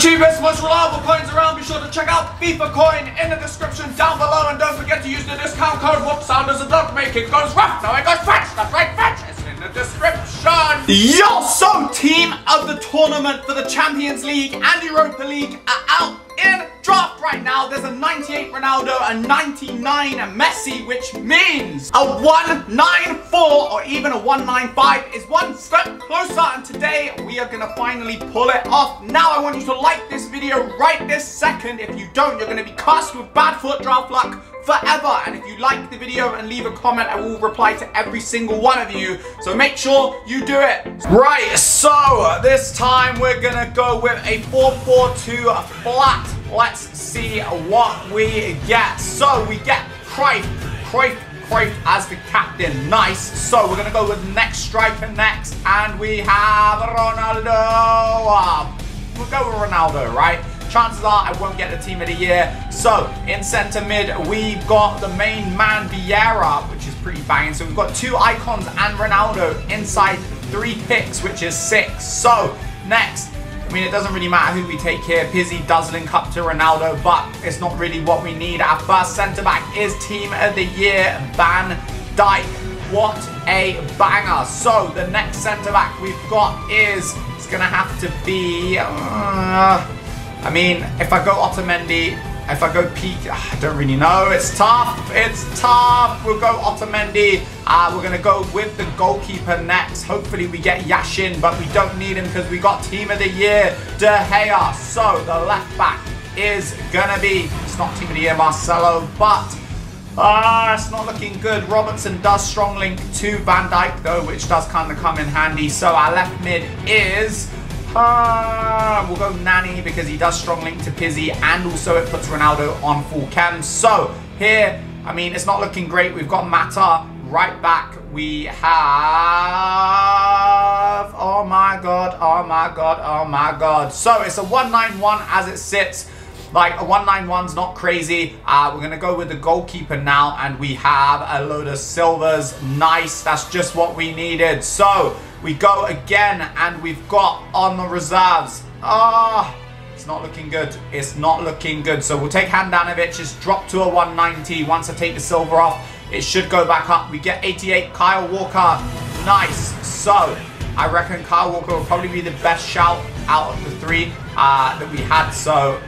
cheapest, most reliable coins around. Be sure to check out FIFA Coin in the description down below, and don't forget to use the discount code. Whoop sound as a dog make it goes rough. Now it goes fetch. That's right, fetch. It's in the description. Yo, so team of the tournament for the Champions League and Europa League are out in draft right now. There's a 98 Ronaldo, a 99 Messi, which means a 194 or even a 195 is one step closer, and today we are going to finally pull it off. Now I want you to like this video right this second. If you don't, you're going to be cursed with bad foot draft luck forever. And if you like the video and leave a comment, I will reply to every single one of you, so make sure you do it. Right, so this time we're gonna go with a 4-4-2 flat. Let's see what we get. So we get Cruyff as the captain. Nice. So we're gonna go with next striker next, and we have Ronaldo. We'll go with Ronaldo, right? Chances are I won't get the team of the year. So, in centre mid, we've got the main man, Vieira, which is pretty banging. So we've got two icons and Ronaldo inside three picks, which is six. So, next, I mean, it doesn't really matter who we take here. Pizzi does link up to Ronaldo, but it's not really what we need. Our first centre-back is team of the year, Van Dijk. What a banger. So, the next centre-back we've got is, it's going to have to be... I mean, if I go Otamendi, if I go Pete, I don't really know. It's tough. It's tough. We'll go Otamendi. We're going to go with the goalkeeper next. Hopefully we get Yashin, but we don't need him because we got team of the year, De Gea. So the left back is going to be, it's not team of the year, Marcelo, but... it's not looking good. Robertson does strong link to Van Dijk, though, which does kind of come in handy. So our left mid is... we'll go Nani because he does strong link to Pizzi, and also it puts Ronaldo on full chem. So here, I mean, it's not looking great. We've got Mata right back. We have... oh my god, oh my god, oh my god. So it's a 191 as it sits. Like, a 191's not crazy. We're going to go with the goalkeeper now, and we have a load of silvers. Nice, that's just what we needed. So, we go again, and we've got on the reserves. It's not looking good. It's not looking good. So, we'll take Handanovic. It's dropped to a 190. Once I take the silver off, it should go back up. We get 88 Kyle Walker. Nice. So, I reckon Kyle Walker will probably be the best shout out of the three that we had. So...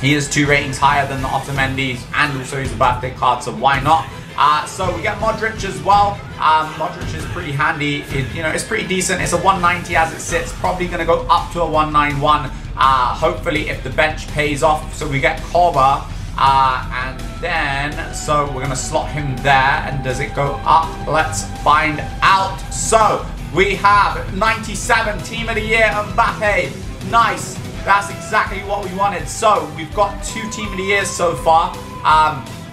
he is 2 ratings higher than the Otamendi's, and also he's a birthday card, so why not? So we get Modric as well. Modric is pretty handy. It, you know, it's pretty decent. It's a 190 as it sits. Probably going to go up to a 191, hopefully, if the bench pays off. So we get Corba, and then, so we're going to slot him there. And does it go up? Let's find out. So we have 97, team of the year, Mbappe. Nice. That's exactly what we wanted. So we've got 2 team of the years so far.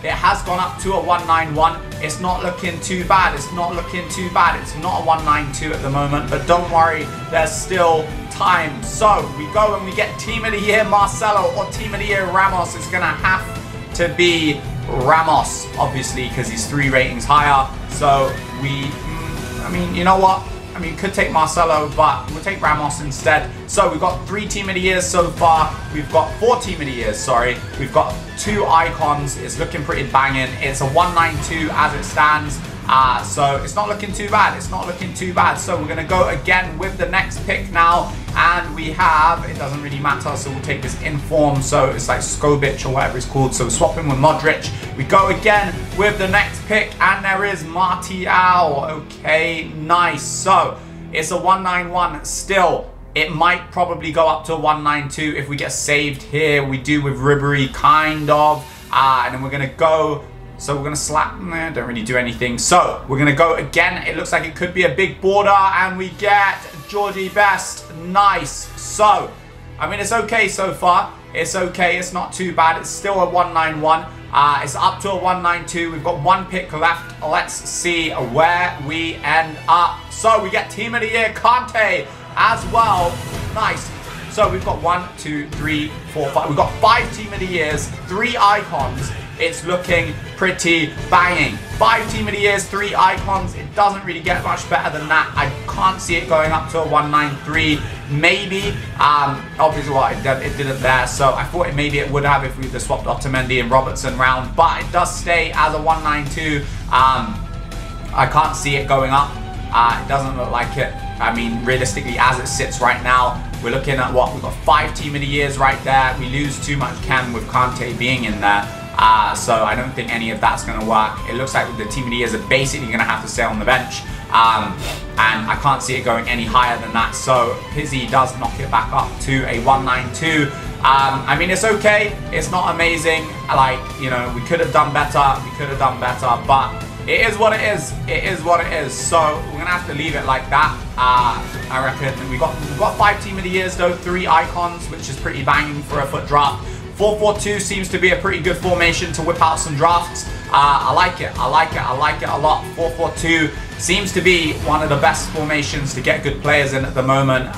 It has gone up to a 191. It's not looking too bad. It's not looking too bad. It's not a 192 at the moment, but don't worry, there's still time. So we go and we get team of the year Marcelo or team of the year Ramos. It's gonna have to be Ramos, obviously, because he's 3 ratings higher. So we, I mean, you know what? I mean, could take Marcelo, but we'll take Ramos instead. So we've got 3 team of the years so far. We've got 4 team of the years, sorry. We've got 2 icons. It's looking pretty banging. It's a 192 as it stands. So it's not looking too bad. It's not looking too bad. So we're going to go again with the next pick now. And we have, it doesn't really matter, so we'll take this inform. So it's like Skobic or whatever it's called. So we're swapping with Modric. We go again with the next pick, and there is Martial. Okay, nice. So it's a 191 still. It might probably go up to a 192 if we get saved here. We do with Ribery, kind of. And then we're going to go... so we're going to slap... nah, don't really do anything. So we're going to go again. It looks like it could be a big border. And we get Georgie Best. Nice. So, I mean, it's okay so far. It's okay. It's not too bad. It's still a 191. It's up to a 192. We've got 1 pick left. Let's see where we end up. So we get team of the year Kante as well. Nice. So we've got 1, 2, 3, 4, 5. We've got 5 team of the years, 3 icons. it's looking pretty banging. 5 team of the years, 3 icons. It doesn't really get much better than that. I can't see it going up to a 193, maybe. Obviously, well, it didn't there, so I thought maybe it would have if we'd have swapped Otamendi and Robertson round, but it does stay as a 192. I can't see it going up. It doesn't look like it. I mean, realistically, as it sits right now, we're looking at what? We've got 5 team of the years right there. We lose too much Cam with Kante being in there. So I don't think any of that's going to work. It looks like the team of the years are basically going to have to stay on the bench. And I can't see it going any higher than that. So Pizzi does knock it back up to a 192. I mean, it's okay. It's not amazing. Like, you know, we could have done better. We could have done better. But it is what it is. It is what it is. So we're gonna have to leave it like that. I reckon we got 5 team of the years though, 3 icons, which is pretty banging for a foot draft. 4-4-2 seems to be a pretty good formation to whip out some drafts. I like it. I like it. I like it a lot. 4-4-2 seems to be one of the best formations to get good players in at the moment.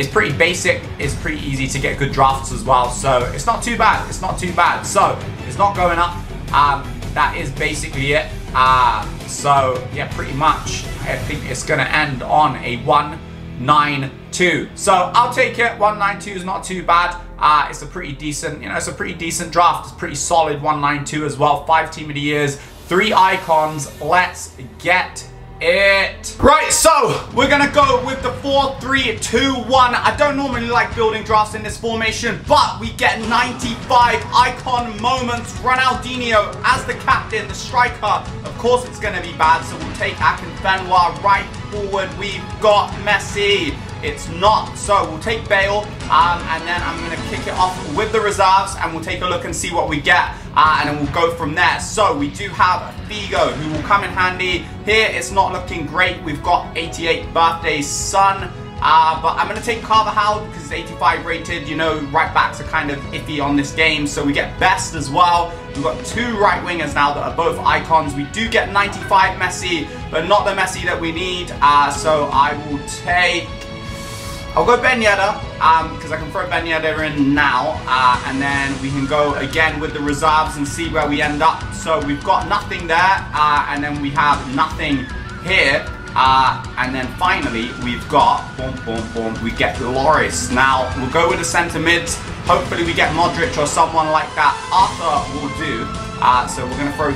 It's pretty basic. It's pretty easy to get good drafts as well. So it's not too bad. It's not too bad. So it's not going up. That is basically it. So yeah, pretty much I think it's gonna end on a 192. So I'll take it. 192 is not too bad. It's a pretty decent, you know, it's a pretty decent draft. It's pretty solid 192 as well. 5 team of the years, 3 icons. Let's get it. Right, so we're gonna go with the 4-3-2-1. I don't normally like building drafts in this formation, but we get 95 icon moments. Ronaldinho as the captain, the striker. Of course it's gonna be bad, so we'll take Akinfenwa. Right forward, we've got Messi. It's not, so we'll take Bale, and then I'm gonna kick it off with the reserves, and we'll take a look and see what we get. And then we'll go from there. So we do have Figo, who will come in handy. Here, it's not looking great. We've got 88 birthday son. But I'm going to take Carvajal because it's 85 rated. You know, right backs are kind of iffy on this game. So we get Best as well. We've got 2 right wingers now that are both icons. We do get 95 Messi, but not the Messi that we need. So I will take... I'll go Ben Yedda, because I can throw Ben Yedda in now, and then we can go again with the reserves and see where we end up. So we've got nothing there, and then we have nothing here, and then finally we've got, we get Loris. Now, we'll go with the centre mids, hopefully we get Modric or someone like that. Arthur will do, so we're going to throw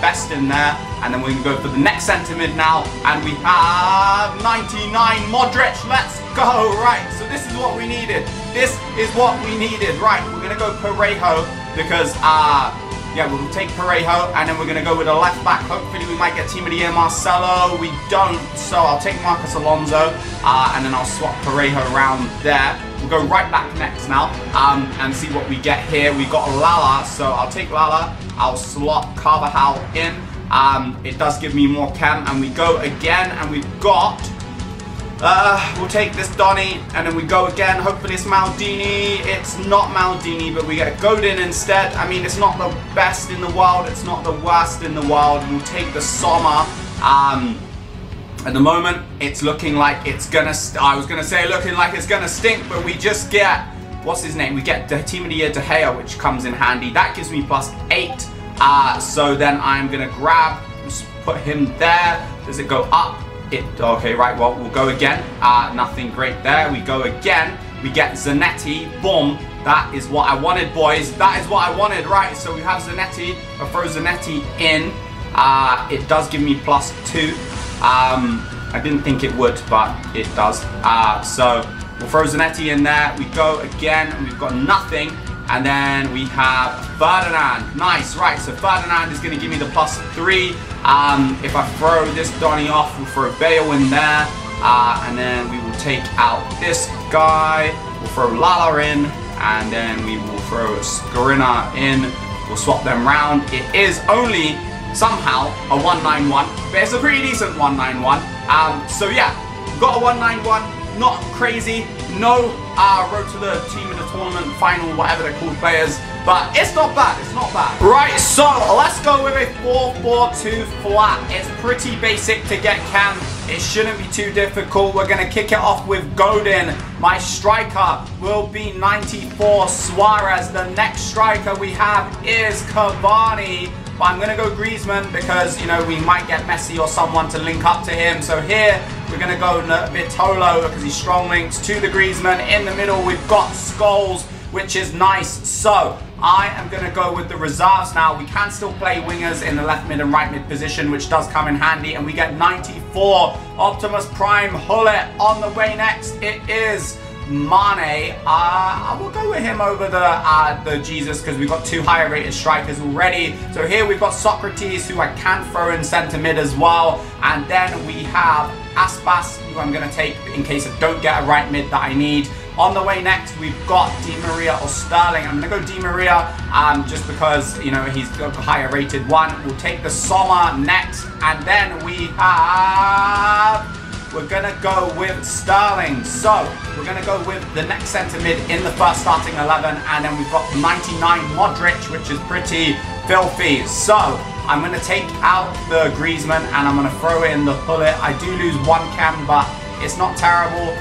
Best in there, and then we can go for the next centre mid now, and we have 99 Modric. Let's go. Right, so this is what we needed. This is what we needed. Right, we're going to go Parejo because, yeah, we'll take Parejo, and then we're going to go with a left back. Hopefully we might get team of the year Marcelo. We don't, so I'll take Marcus Alonso, and then I'll swap Parejo around there. We'll go right back next now, and see what we get here. We got Lala, so I'll take Lala. I'll slot Carvajal in. It does give me more chem, and we go again, and we've got... we'll take this Donny, and then we go again. Hopefully it's Maldini. It's not Maldini, but we get Godin instead. I mean, it's not the best in the world. It's not the worst in the world. We'll take the Sommer. At the moment, it's looking like it's gonna... I was gonna say looking like it's gonna stink, but we just get... What's his name? We get the team of the year De Gea, which comes in handy. That gives me +8. So then I'm gonna grab... Put him there. Does it go up? Okay, right, well, we'll go again. Nothing great there. We go again. We get Zanetti. Boom. That is what I wanted, boys. That is what I wanted. Right, so we have Zanetti. I throw Zanetti in. It does give me +2. I didn't think it would, but it does. So we'll throw Zanetti in there. We go again, and we've got nothing. And then we have Ferdinand. Nice, right, so Ferdinand is going to give me the +3. If I throw this Donny off, we'll throw Bale in there. And then we will take out this guy. We'll throw Lala in. And then we will throw Skriniar in. We'll swap them round. It is only, somehow, a 191. But it's a pretty decent 191. So yeah, got a 191. Not crazy, no road to the team of the tournament, final, whatever they're called, players, but it's not bad, it's not bad. Right, so let's go with a 4-4-2 flat. It's pretty basic to get cam. It shouldn't be too difficult. We're going to kick it off with Godin. My striker will be 94, Suarez. The next striker we have is Cavani. But I'm going to go Griezmann because, you know, we might get Messi or someone to link up to him. So here we're going to go Vitolo because he's strong linked to the Griezmann. In the middle we've got Scholes, which is nice. So I am going to go with the reserves now. We can still play wingers in the left mid and right mid position, which does come in handy. And we get 94 Optimus Prime Hullet on the way next. It is Mane. I will go with him over the Jesus because we've got two higher rated strikers already. So here we've got Socrates, who I can throw in centre mid as well. And then we have Aspas, who I'm going to take in case I don't get a right mid that I need. On the way next, we've got Di Maria or Sterling. I'm going to go Di Maria just because, you know, he's a higher rated one. We'll take the Sommer next. And then we have... we're going to go with Sterling. So we're going to go with the next centre mid in the first starting 11. And then we've got 99 Modric, which is pretty filthy. So I'm going to take out the Griezmann and I'm going to throw in the Hullet. I do lose one cam, but it's not terrible.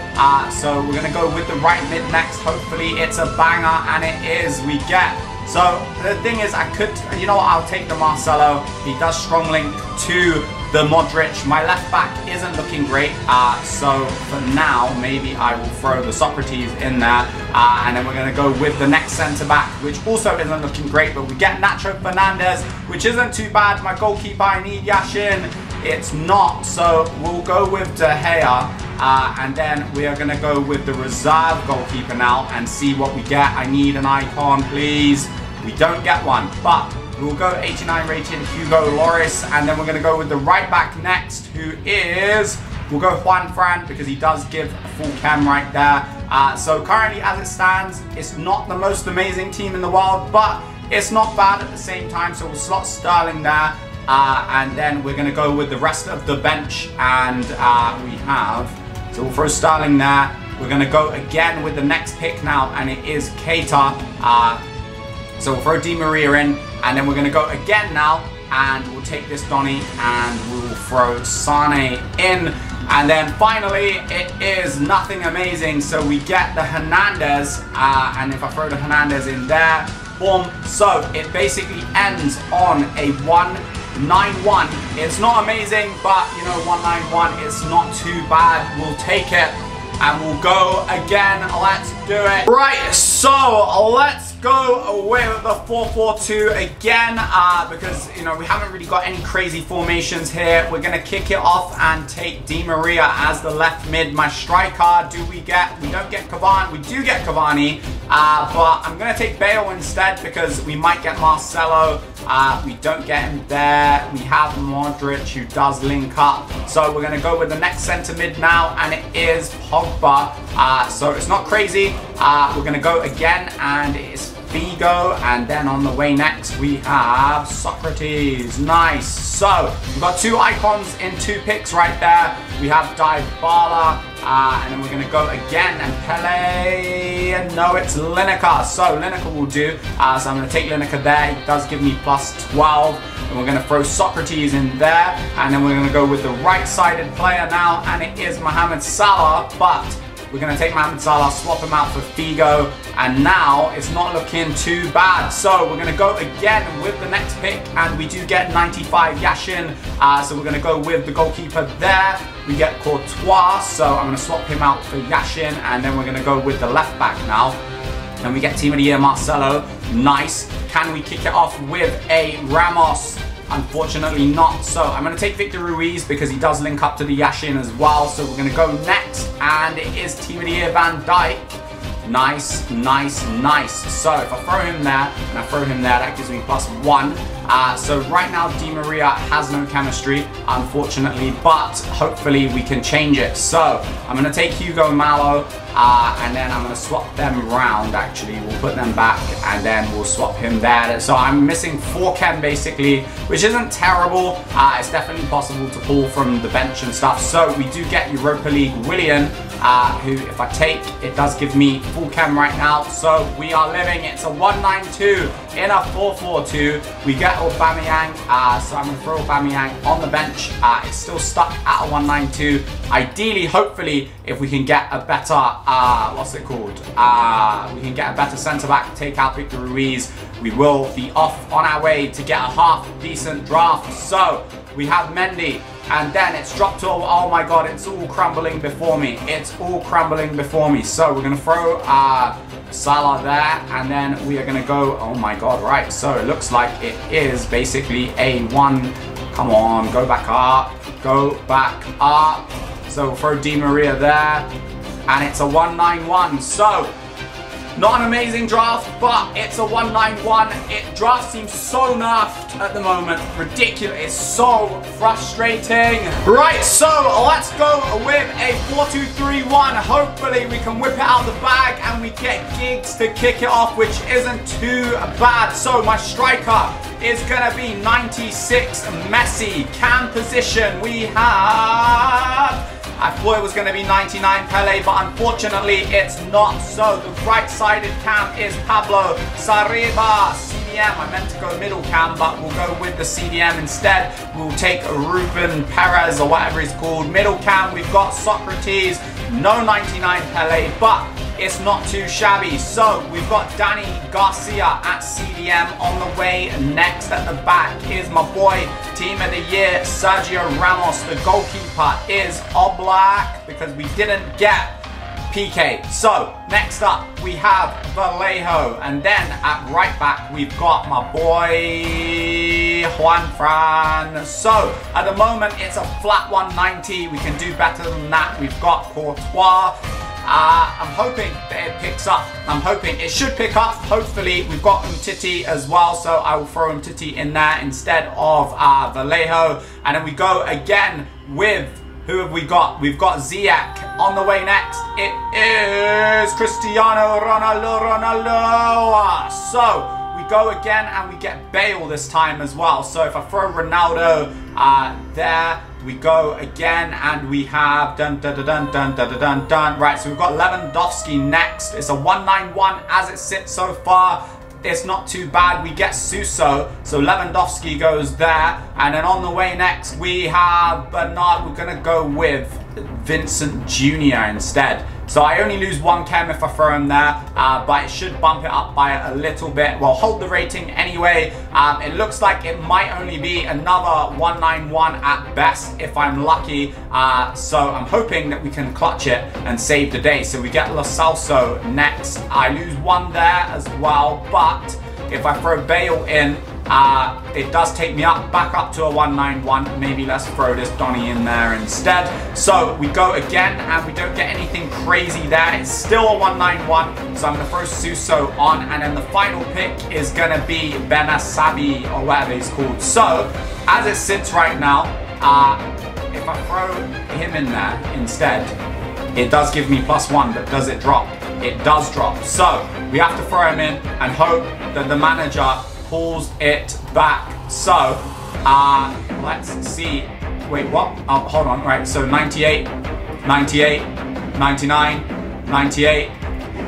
So we're going to go with the right mid next. Hopefully it's a banger, and it is. We get... so the thing is, I could, you know, I'll take the Marcelo. He does strong link to the Modric. My left back isn't looking great. So for now, maybe I will throw the Socrates in there. And then we're going to go with the next centre back, which also isn't looking great. But we get Nacho Fernandez, which isn't too bad. My goalkeeper, I need Yashin. It's not. So we'll go with De Gea. And then we are going to go with the reserve goalkeeper now and see what we get. I need an icon, please. We don't get one, but we'll go 89 rated Hugo Lloris, and then we're going to go with the right back next, who is... we'll go Juan Fran because he does give a full cam right there. So currently, as it stands, it's not the most amazing team in the world, but it's not bad at the same time. So we'll slot Sterling there, and then we're going to go with the rest of the bench, and we have... so we'll throw Sterling there. We're going to go again with the next pick now, and it is Keita. So we'll throw Di Maria in, and then we're going to go again now, and we'll take this Donny, and we'll throw Sane in. And then finally, it is nothing amazing, so we get the Hernandez, and if I throw the Hernandez in there, boom. So it basically ends on a 1-9-1. It's not amazing, but, you know, 1-9-1, it's not too bad. We'll take it. And we'll go again. Let's do it. Right, so let's go away with the 4-4-2 again, because, you know, we haven't really got any crazy formations here. We're going to kick it off and take Di Maria as the left mid. My striker, do we get... we don't get Cavani. We do get Cavani, but I'm going to take Bale instead because we might get Marcelo. We don't get him there. We have Modric, who does link up. So we're going to go with the next centre mid now, and it is Pogba. So it's not crazy. We're going to go again, and it's Figo. And then on the way next, we have Socrates. Nice. So we've got two icons in two picks right there. We have Dybala, and then we're going to go again, and Pele, and no, it's Lineker. So Lineker will do. So I'm going to take Lineker there. He does give me plus 12. And we're going to throw Socrates in there. And then we're going to go with the right-sided player now, and it is Mohamed Salah. But we're going to take Mohamed Salah, swap him out for Figo, and now it's not looking too bad. So we're going to go again with the next pick, and we do get 95 Yashin. So we're going to go with the goalkeeper there. We get Courtois, so I'm going to swap him out for Yashin, and then we're going to go with the left back now. And we get Team of the Year Marcelo. Nice. Can we kick it off with a Ramos? Unfortunately not. So I'm going to take Victor Ruiz because he does link up to the Yashin as well. So we're going to go next, and it is Team of the Year Van Dijk. Nice, nice, nice. So if I throw him there and I throw him there, that gives me plus 1. So right now Di Maria has no chemistry, unfortunately, but hopefully we can change it. So I'm going to take Hugo Malo, and then I'm going to swap them round, actually. We'll put them back, and then we'll swap him there. So I'm missing 4 chem, basically, which isn't terrible. It's definitely possible to pull from the bench and stuff. So we do get Europa League Willian, who, if I take, it does give me full cam right now. So we are living. It's a 192 in a 442. We get Aubameyang, so I'm gonna throw Aubameyang on the bench. It's still stuck at a 192. Ideally, hopefully, if we can get a better, we can get a better centre back, take out Victor Ruiz. We will be off on our way to get a half-decent draft. So we have Mendy, and then it's dropped all. Oh my God, it's all crumbling before me. It's all crumbling before me. So we're gonna throw Salah there, and then we are gonna go. Oh my God, right. So it looks like it is basically a one. Come on, go back up, go back up. So we'll throw Di Maria there, and it's a 191. So not an amazing draft, but it's a 191. It draft seems so nerfed at the moment. Ridiculous. It's so frustrating. Right, so let's go with a 4-2-3-1. Hopefully we can whip it out of the bag and we get Giggs to kick it off, which isn't too bad. So my striker is gonna be 96 Messi. Cam position we have. I thought it was going to be 99 Pele, but unfortunately it's not. So the right-sided cam is Pablo Sarriba. CDM, I meant to go middle cam, but we'll go with the CDM instead. We'll take Ruben Perez or whatever he's called. Middle cam, we've got Socrates. No 99 Pele, but it's not too shabby. So we've got Danny Garcia at CDM on the way. Next at the back is my boy, team of the year, Sergio Ramos. The goalkeeper is Oblak because we didn't get PK. So next up we have Vallejo, and then at right back we've got my boy Juanfran. So at the moment it's a flat 190. We can do better than that. We've got Courtois. I'm hoping that it picks up. I'm hoping it should pick up. Hopefully, we've got Umtiti as well, so I will throw Umtiti in there instead of Vallejo. And then we go again with, who have we got? We've got Ziyech on the way next. It is Cristiano Ronaldo. So we go again and we get Bale this time as well. So if I throw Ronaldo there, we go again and we have dun dun dun dun dun dun dun. Right, so we've got Lewandowski next. It's a 191 as it sits so far. It's not too bad. We get Suso, so Lewandowski goes there, and then on the way next we have Bernard. We're gonna go with Vincent Jr. instead. So I only lose one chem if I throw him there, but it should bump it up by a little bit. Well, hold the rating anyway. It looks like it might only be another 191 at best if I'm lucky. So I'm hoping that we can clutch it and save the day. So we get Lo Celso next. I lose one there as well, but if I throw Bale in, it does take me up, back up to a 191. Maybe let's throw this Donny in there instead. So we go again and we don't get anything crazy there. It's still a 191. So I'm going to throw Suso on, and then the final pick is going to be Benasabi or whatever he's called. So as it sits right now, if I throw him in there instead, it does give me +1, but does it drop? It does drop. So we have to throw him in and hope that the manager pulls it back. So let's see. Wait, what? Oh, hold on. Right, so 98, 98, 99, 98,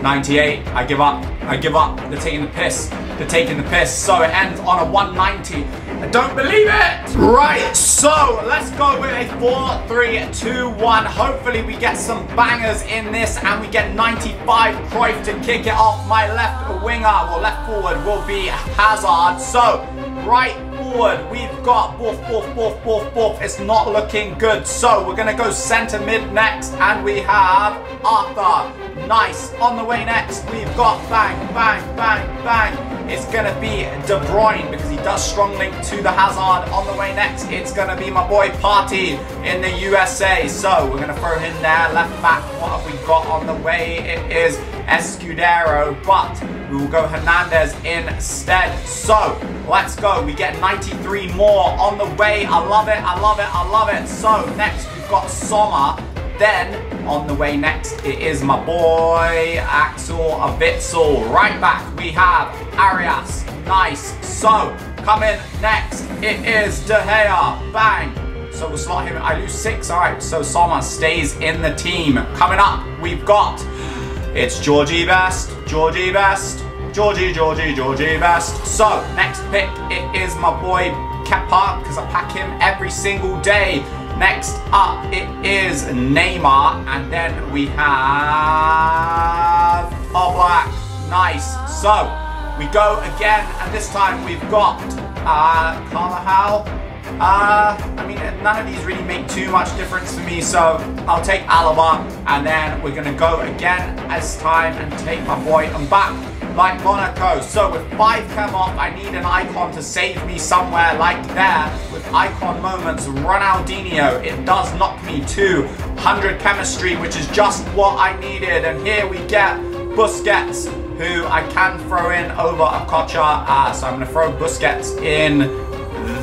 98. I give up. I give up. They're taking the piss. They're taking the piss. So it ends on a 190. I don't believe it. Right, so let's go with a 4-3-2-1. Hopefully we get some bangers in this and we get 95 Cruyff to kick it off. My left winger, well, left forward will be Hazard. So right forward, we've got Borth. It's not looking good. So we're gonna go center mid next, and we have Arthur. Nice. On the way next, we've got bang. It's gonna be De Bruyne because he does strong link to the Hazard. On the way next, it's gonna be my boy Partey in the USA. So we're gonna throw him there. Left back, what have we got on the way? It is Escudero, but we will go Hernandez instead. So let's go. We get 93 more on the way. I love it, I love it, I love it. So next we've got Sommer. Then, on the way next, it is my boy, Axel Witsel. Right back, we have Arias. Nice. So, coming next, it is De Gea. Bang. so it's not him. I lose 6. All right, so Sommer stays in the team. Coming up, we've got... It's Georgie Best, Georgie Best, Georgie Best. So, next pick, it is my boy Kepa, because I pack him every single day. Next up, it is Neymar, and then we have Oblak. Nice. So, we go again, and this time we've got Carvajal. I mean, none of these really make too much difference to me, so I'll take Alaba, and then we're going to go again as time and take my boy Mbappe, like Monaco. So with 5 chem off, I need an icon to save me somewhere like there. With icon moments, Ronaldinho, it does knock me to 100 chemistry, which is just what I needed. And here we get Busquets, who I can throw in over Okocha. So I'm going to throw Busquets in...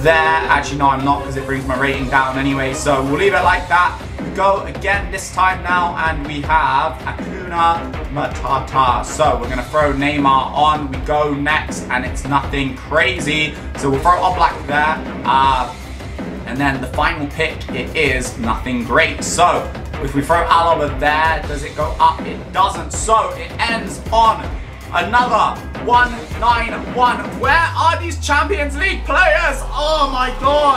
there. Actually, no, I'm not, because it brings my rating down anyway. So we'll leave it like that. We go again this time now, and we have Hakuna Matata. So we're going to throw Neymar on. We go next, and it's nothing crazy. So we'll throw Oblak there. And then the final pick, it is nothing great. So if we throw Alaba there, does it go up? It doesn't. So it ends on another 1-9-1. Where are these Champions League players? Oh my God.